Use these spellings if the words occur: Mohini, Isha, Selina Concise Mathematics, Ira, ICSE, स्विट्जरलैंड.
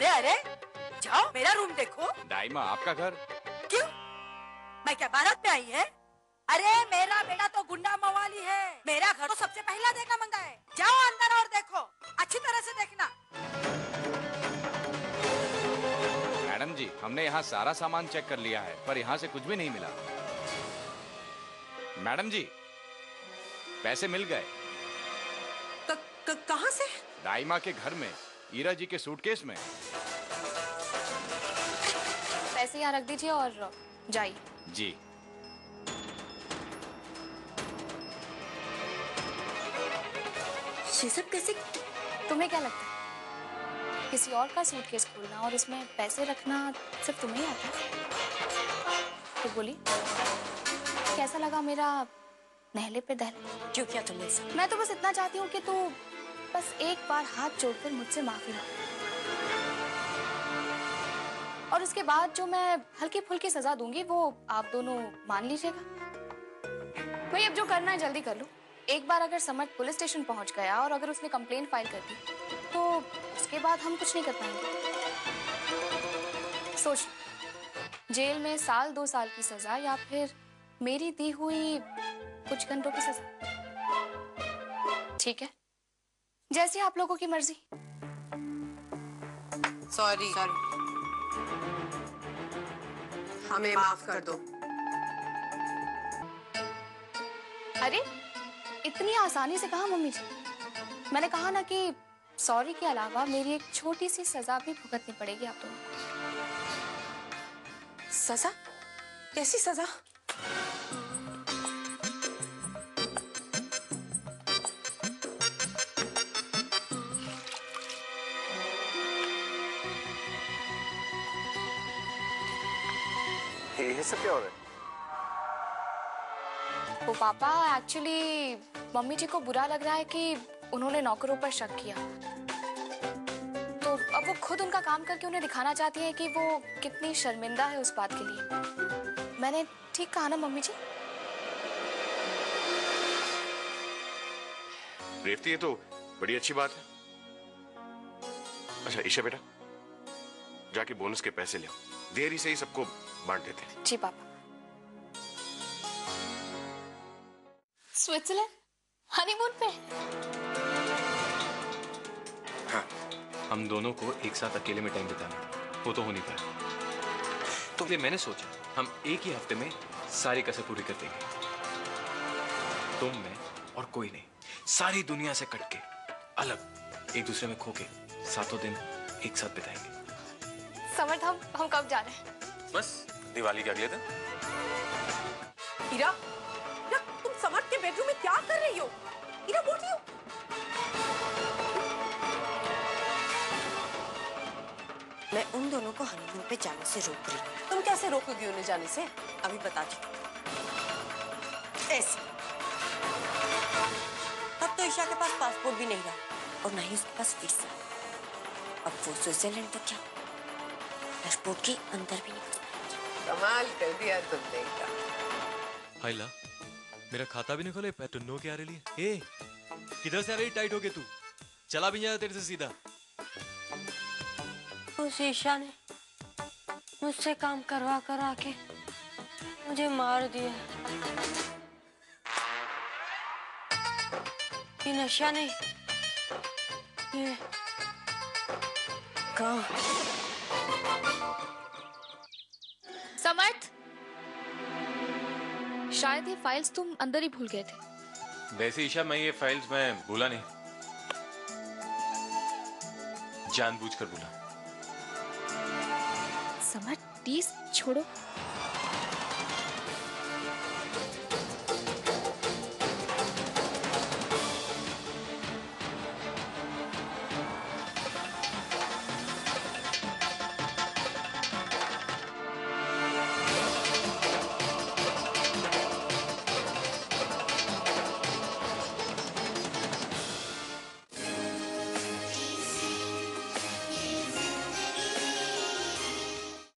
अरे अरे जाओ मेरा रूम देखो। दाइमा आपका घर? क्यों, मैं क्या भारत में आई है? अरे मेरा बेटा तो गुंडा मवाली है, मेरा घर तो सबसे पहला देखा मंगा है। जाओ अंदर और देखो, अच्छी तरह से देखना। मैडम जी हमने यहाँ सारा सामान चेक कर लिया है पर यहाँ से कुछ भी नहीं मिला। मैडम जी पैसे मिल गए। कहाँ से? दाइमा के घर में, ईरा जी के सूटकेस में। पैसे यहाँ रख दीजिए और जाइए। जी ये सब कैसे? तुम्हें क्या लगता है किसी और का सूटकेस खोलना और इसमें पैसे रखना सिर्फ तुम्हें आता है? तो बोली कैसा लगा मेरा नहले पे दहले? क्यों किया तुमने सब? मैं तो बस इतना चाहती हूँ कि तू बस एक बार हाथ जोड़कर मुझसे माफी मांग, और उसके बाद जो मैं हल्की फुल्की सजा दूंगी वो आप दोनों मान लीजिएगा। भाई अब जो करना है जल्दी कर लो। एक बार अगर समर्थ पुलिस स्टेशन पहुंच गया और अगर उसने कंप्लेन फाइल कर दी तो उसके बाद हम कुछ नहीं कर पाएंगे। सोच, जेल में 1-2 साल की सजा या फिर मेरी दी हुई कुछ घंटों की सजा। ठीक है, जैसी आप लोगों की मर्जी। सॉरी, हमें माफ कर दो। अरे इतनी आसानी से कहा मम्मी जी? मैंने कहा ना कि सॉरी के अलावा मेरी एक छोटी सी सजा भी भुगतनी पड़ेगी आप दोनों को। सजा? कैसी सजा? ये सब क्या हो रहा है? वो पापा एक्चुअली मम्मी जी को बुरा लग रहा है कि उन्होंने नौकरों पर शक किया, तो अब वो खुद उनका काम करके उन्हें दिखाना चाहती है कि वो कितनी शर्मिंदा है उस बात के लिए। मैंने ठीक कहा ना मम्मी जी? रेवती ये तो बड़ी अच्छी बात है। अच्छा ईशा बेटा जाके बोनस के पैसे ले आओ, देरी से ही सबको बांट देते हैं। जी पापा। स्विट्जरलैंड हनीमून पे? हाँ, हम दोनों को एक साथ अकेले में टाइम बिताना वो तो हो नहीं पाया, तो ये मैंने सोचा हम एक ही हफ्ते में सारी कसर पूरी कर देंगे। तुम मैं और कोई नहीं, सारी दुनिया से कट के अलग एक दूसरे में खो के 7 दिन एक साथ बिताएंगे। समर्थ हम कब जा रहे हैं? बस दिवाली के अगले दिन। ईरा समर्थ के बेडरूम में क्या कर रही हो? इरा बोल रही हो? मैं उन दोनों को हनीमून पे जाने से रोक रही हूँ। तुम कैसे रोकोगी उन्हें जाने से? अभी बता दो। ऐसे तब तो ईशा के पास पासपोर्ट भी नहीं रहा और ना ही उसके पास वीजा। अब वो स्विट्जरलैंड तो क्या पासपोर्ट के अंदर भी नहीं। कमाल कर दिया तुमने इरा। मेरा खाता भी नहीं खोले पैटुन्नो के आ रही है। ए किधर से आ रही टाइट हो गई तू? चला भी नहीं तेरे से सीधा। उस ईशा ने मुझसे काम करवा कर आके मुझे मार दिया। ये नशा नहीं, ये काम। समर्थ शायद ये फाइल्स तुम अंदर ही भूल गए थे। वैसे ईशा मैं ये फाइल्स मैं भूला नहीं, जानबूझकर भूला। समझ प्लीज छोड़ो।